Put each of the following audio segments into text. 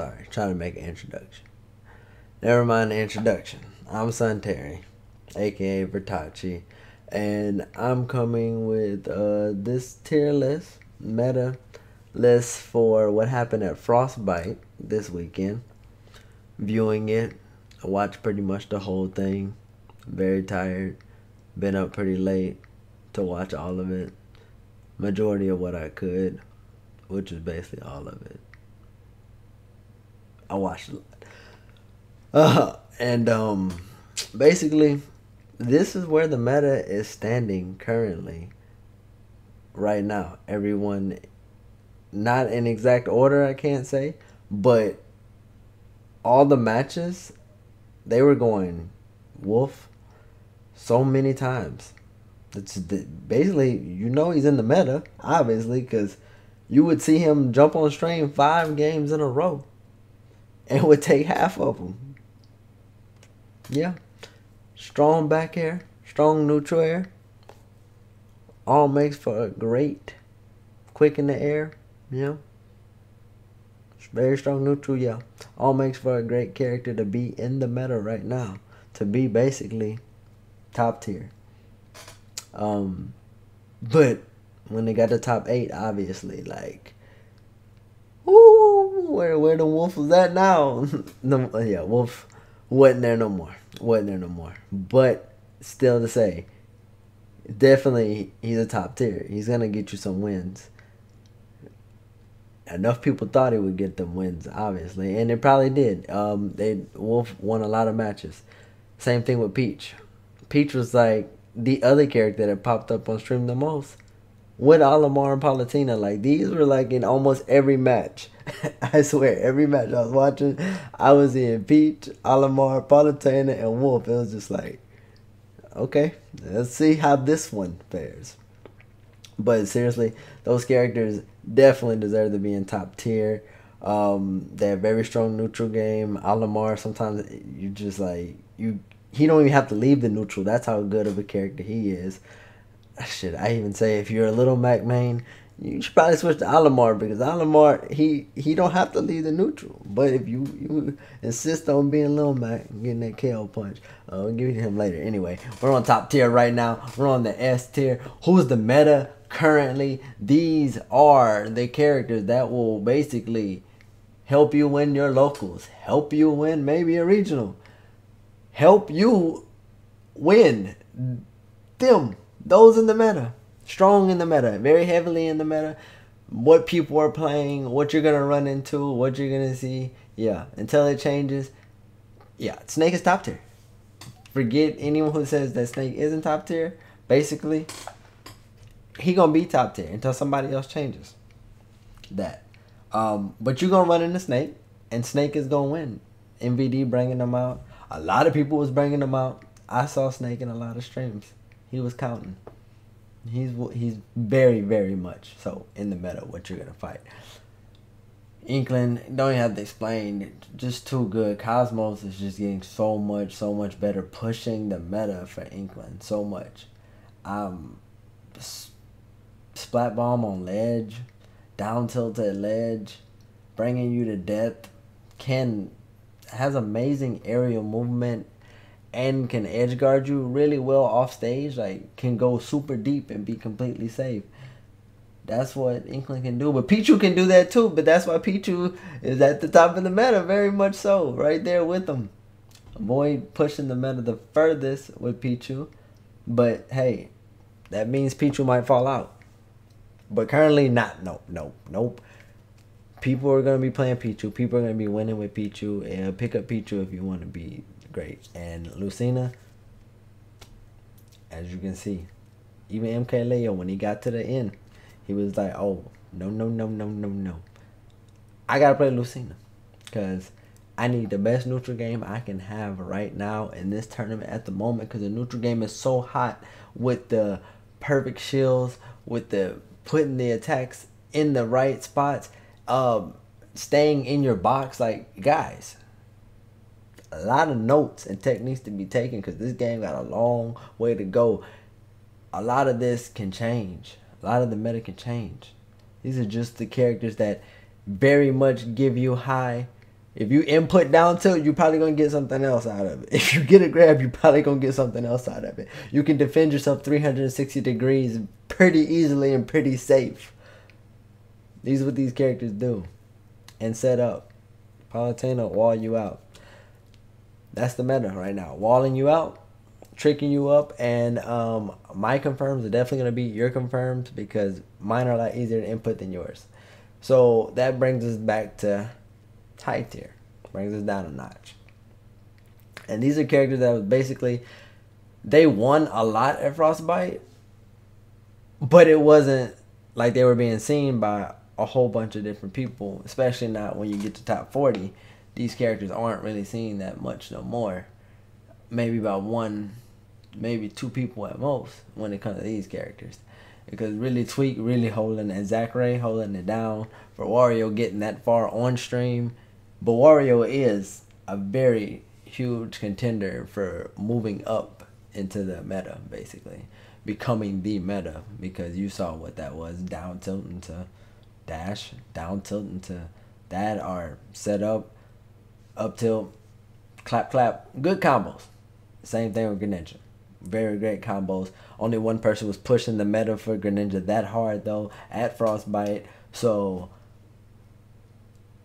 Sorry, trying to make an introduction. Never mind the introduction. I'm Son Terry, aka Vertachi, and I'm coming with this tier list, meta list for what happened at Frostbite this weekend. Viewing it, I watched pretty much the whole thing. Very tired, been up pretty late to watch all of it. Majority of what I could, which is basically all of it. I watched a lot. Basically, this is where the meta is standing currently. Right now, everyone, not in exact order, I can't say, but all the matches, they were going wolf so many times. It's basically, you know, he's in the meta, obviously, because you would see him jump on stream 5 games in a row and would take half of them. Yeah. Strong back air, strong neutral air. All makes for a great quick in the air. Yeah. Very strong neutral, yeah. All makes for a great character to be in the meta right now. To be basically top tier. But when they got the top 8, obviously, like, ooh, where the wolf was at now? No, yeah, wolf wasn't there no more. Wasn't there no more. But still to say, definitely he's a top tier. He's gonna get you some wins. Enough people thought he would get them wins, obviously, and they probably did. Wolf won a lot of matches. Same thing with Peach. Peach was like the other character that popped up on stream the most. With Olimar and Palutena, like, these were like in almost every match. I swear, every match I was watching, I was in Peach, Olimar, Palutena, and Wolf. It was just like, okay, let's see how this one fares. But seriously, those characters definitely deserve to be in top tier. They have very strong neutral game. Olimar, sometimes you just like, he don't even have to leave the neutral. That's how good of a character he is. Should I even say, if you're a little Mac main, you should probably switch to Olimar, because Olimar, he don't have to leave the neutral. But if you insist on being little Mac and getting that KO punch, we'll give it to him later. Anyway, we're on top tier right now. We're on the S tier. Who's the meta currently? These are the characters that will basically help you win your locals, help you win maybe a regional, help you win them. Those in the meta, strong in the meta, very heavily in the meta, what people are playing, what you're going to run into, what you're going to see, yeah, until it changes. Yeah, Snake is top tier. Forget anyone who says that Snake isn't top tier. Basically, he going to be top tier until somebody else changes that. But you're going to run into Snake, and Snake is going to win. MVD bringing them out. A lot of people was bringing them out. I saw Snake in a lot of streams. He was counting. He's very, very much so in the meta what you're going to fight. Inkling, don't even have to explain. Just too good. Cosmos is just getting so much better. Pushing the meta for Inkling so much. Splat bomb on ledge. Down tilt at ledge. Bringing you to death. Has amazing aerial movement. And can edge guard you really well off stage. Like, can go super deep and be completely safe. That's what Inkling can do. But Pichu can do that too. But that's why Pichu is at the top of the meta. Very much so. Right there with them. Avoid pushing the meta the furthest with Pichu. But hey, that means Pichu might fall out. But currently not. Nope. Nope. Nope. People are going to be playing Pichu. People are going to be winning with Pichu. And pick up Pichu if you want to be great. And Lucina, as you can see, even MK Leo, when he got to the end, he was like, oh, no. I got to play Lucina because I need the best neutral game I can have right now in this tournament at the moment, because the neutral game is so hot with the perfect shields, with the putting the attacks in the right spots, staying in your box. Like, guys, a lot of notes and techniques to be taken, because this game got a long way to go. A lot of this can change. A lot of the meta can change. These are just the characters that very much give you high If you input down tilt, you're probably going to get something else out of it. If you get a grab, you're probably going to get something else out of it. You can defend yourself 360 degrees pretty easily and pretty safe. These are what these characters do. And set up. Palutena wall you out. That's the meta right now. Walling you out, tricking you up, and my confirms are definitely going to beat your confirms because mine are a lot easier to input than yours. So that brings us back to high tier, brings us down a notch. And these are characters that was basically, they won a lot at Frostbite, but it wasn't like they were being seen by a whole bunch of different people, especially not when you get to top 40. These characters aren't really seen that much no more. Maybe about one, maybe two people at most when it comes to these characters. Because really Tweek really holding, and Zachary holding it down for Wario getting that far on stream. But Wario is a very huge contender for moving up into the meta, basically. Becoming the meta, because you saw what that was. Down tilting to dash, down tilting to that, or set up, up tilt, clap clap. Good combos. Same thing with Greninja. Very great combos. Only one person was pushing the meta for Greninja that hard though at Frostbite, so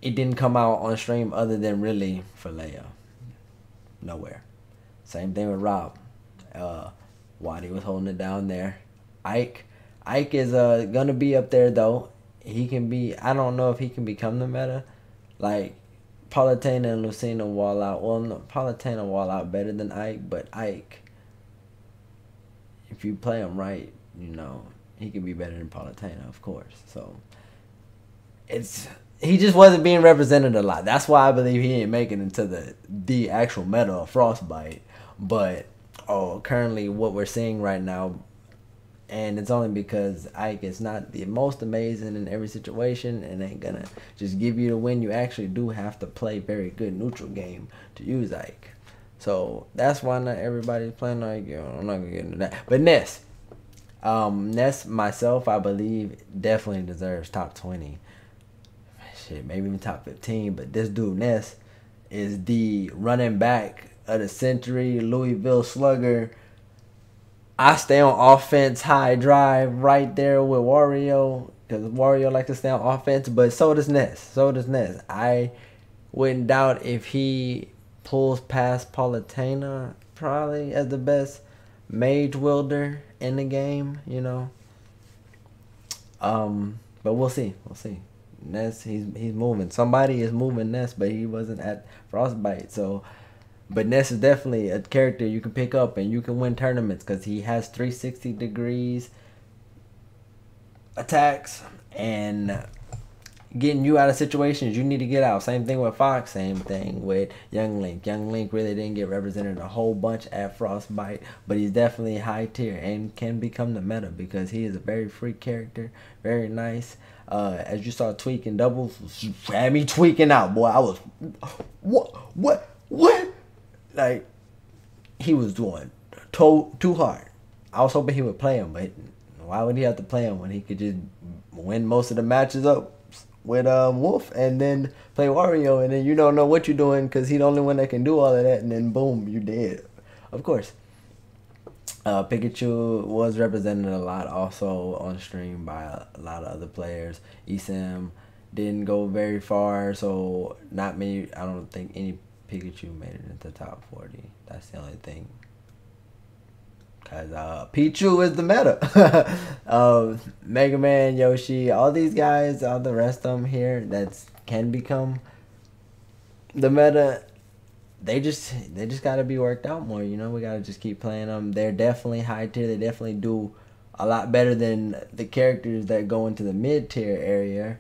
it didn't come out on stream other than really for Leo. Nowhere. Same thing with Rob. Waddy was holding it down there. Ike is gonna be up there though. He can be, I don't know if he can become the meta. Like Palutena and Lucina wall out. Well, no, Palutena wall out better than Ike, but Ike, if you play him right, you know, he could be better than Palutena, of course. So, it's, he just wasn't being represented a lot. That's why I believe he ain't making it into the actual meta of Frostbite. But, oh, currently what we're seeing right now, and it's only because Ike is not the most amazing in every situation and ain't gonna just give you the win. You actually do have to play very good neutral game to use Ike. So that's why not everybody's playing like, you know, I'm not gonna get into that. But Ness. Ness myself, I believe, definitely deserves top 20. Shit, maybe even top 15. But this dude Ness is the running back of the century, Louisville Slugger. I stay on offense, high drive right there with Wario, because Wario likes to stay on offense, but so does Ness. So does Ness. I wouldn't doubt if he pulls past Palutena, probably as the best mage wielder in the game, you know. But we'll see, Ness, he's moving. Somebody is moving Ness, but he wasn't at Frostbite. So, but Ness is definitely a character you can pick up and you can win tournaments because he has 360 degrees attacks and getting you out of situations you need to get out. Same thing with Fox, same thing with Young Link. Young Link really didn't get represented a whole bunch at Frostbite, but he's definitely high tier and can become the meta because he is a very free character, very nice. As you saw Tweek and doubles, had me tweaking out, boy. I was, what? Like, he was doing too hard. I was hoping he would play him, but why would he have to play him when he could just win most of the matches up with Wolf and then play Wario, and then you don't know what you're doing because he's the only one that can do all of that, and then boom, you're dead. Of course. Pikachu was represented a lot also on stream by a lot of other players. ESAM didn't go very far, so not many. I don't think any Pikachu made it into top 40. That's the only thing. Because Pichu is the meta. Mega Man, Yoshi, all these guys, all the rest of them here that can become the meta, they just got to be worked out more. You know, we got to just keep playing them. They're definitely high tier. They definitely do a lot better than the characters that go into the mid tier area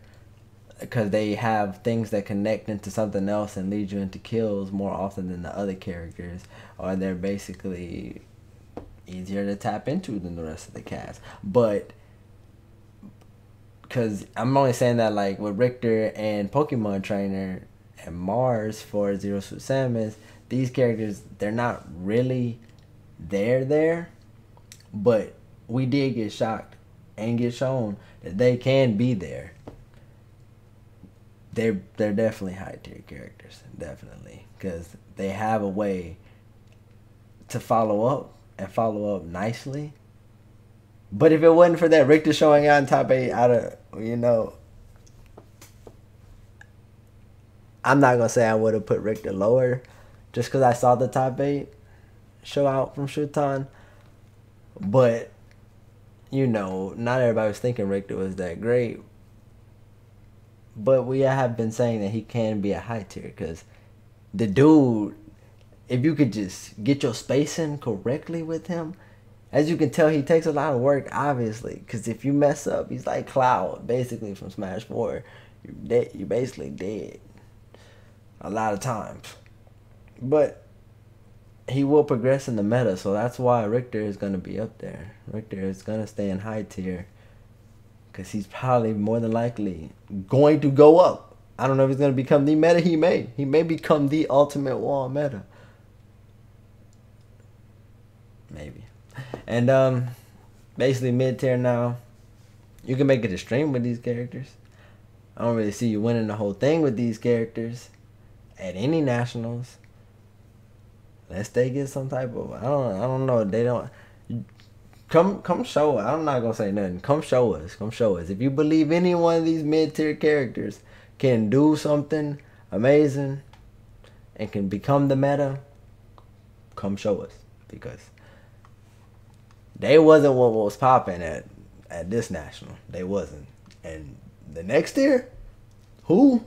because they have things that connect into something else and lead you into kills more often than the other characters, or they're basically easier to tap into than the rest of the cast. But because I'm only saying that like with Richter and Pokemon Trainer and Mars for Zero Suit Samus, these characters, they're not really there, but we did get shocked and get shown that they can be there. they're definitely high tier characters, definitely, because they have a way to follow up and follow up nicely. But if it wasn't for that Richter showing out in top 8, I'm not gonna say I would have put Richter lower, just because I saw the top 8 show out from Shutan. But not everybody was thinking Richter was that great. But we have been saying that he can be a high tier, because the dude, if you could just get your spacing correctly with him, as you can tell, he takes a lot of work, obviously, because if you mess up, he's like Cloud, basically, from Smash 4. You're basically dead a lot of times. But he will progress in the meta, so that's why Richter is going to be up there. Richter is going to stay in high tier, because he's probably more than likely going to go up. I don't know if he's going to become the meta. He may become the ultimate wall meta. Maybe. And basically mid tier now. You can make it a stream with these characters. I don't really see you winning the whole thing with these characters at any nationals, unless they get some type of I don't know. They don't. Come show us. I'm not going to say nothing. Come show us. Come show us. If you believe any one of these mid-tier characters can do something amazing and can become the meta, come show us. Because they wasn't what was popping at this national. They wasn't. And the next year, who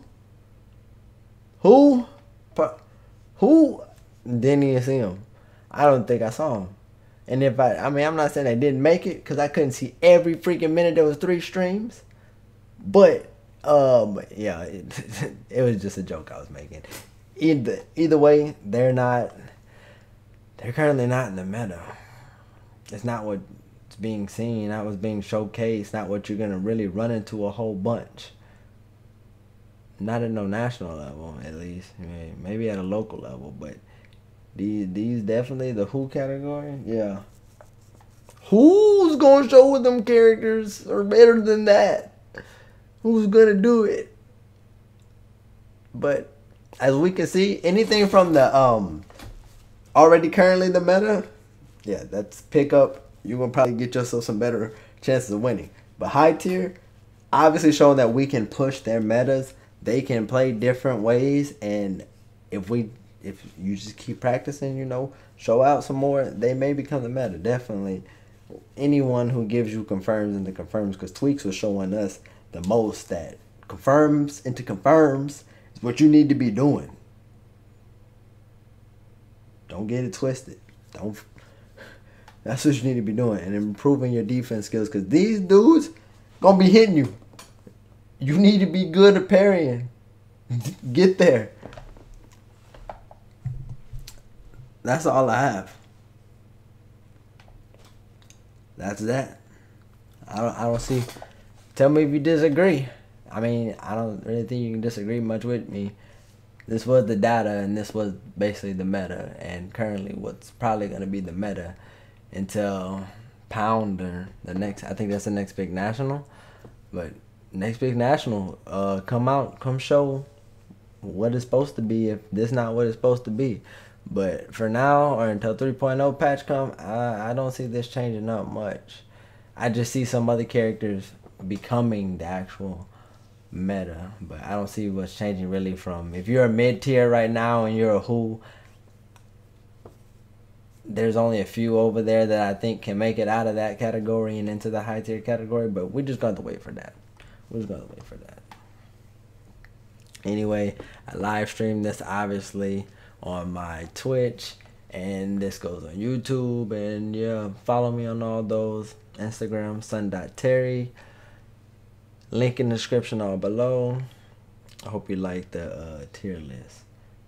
didn't even see him? I don't think I saw him. And if I'm not saying I didn't make it, because I couldn't see every freaking minute. There was 3 streams. But, yeah, it was just a joke I was making. Either way, they're currently not in the meta. It's not what's being seen, not what's being showcased, not what you're going to really run into a whole bunch. Not at no national level, at least. I mean, maybe at a local level, but these definitely the who category. Yeah, who's gonna show with them characters are better than that? Who's gonna do it? But as we can see, anything from the already currently the meta, yeah, that's pick up. You're gonna probably get yourself some better chances of winning. But high tier, obviously showing that we can push their metas. They can play different ways, and if you just keep practicing, show out some more, they may become the meta. Definitely anyone who gives you confirms into confirms, because Tweeks was showing us the most that confirms into confirms is what you need to be doing. Don't get it twisted. That's what you need to be doing, and improving your defense skills, because these dudes gonna be hitting you. You need to be good at parrying. Get there. That's all I have. That's that. I don't see. Tell me if you disagree. I mean, I don't really think you can disagree much with me. This was the data, and this was basically the meta, and currently what's probably going to be the meta until Pounder, I think that's the next big national. But next big national, come out, come show what it's supposed to be, if this not what it's supposed to be. But for now, or until 3.0 patch come, I don't see this changing up much. I just see some other characters becoming the actual meta. But I don't see what's changing really from. If you're a mid-tier right now and you're a who, there's only a few over there that I think can make it out of that category and into the high-tier category. But we're just going to wait for that. We're just going to wait for that. Anyway, I live streamed this, obviously, on my Twitch, and this goes on YouTube, and yeah, follow me on all those. Instagram, Son.Terry, link in the description all below. I hope you like the tier list,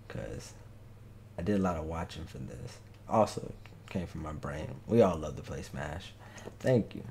because I did a lot of watching for this. Also came from my brain. We all love to play Smash. Thank you.